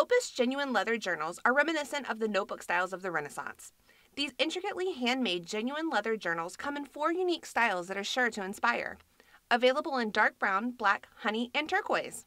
Opus Genuine Leather Journals are reminiscent of the notebook styles of the Renaissance. These intricately handmade genuine leather journals come in 4 unique styles that are sure to inspire. Available in dark brown, black, honey, and turquoise.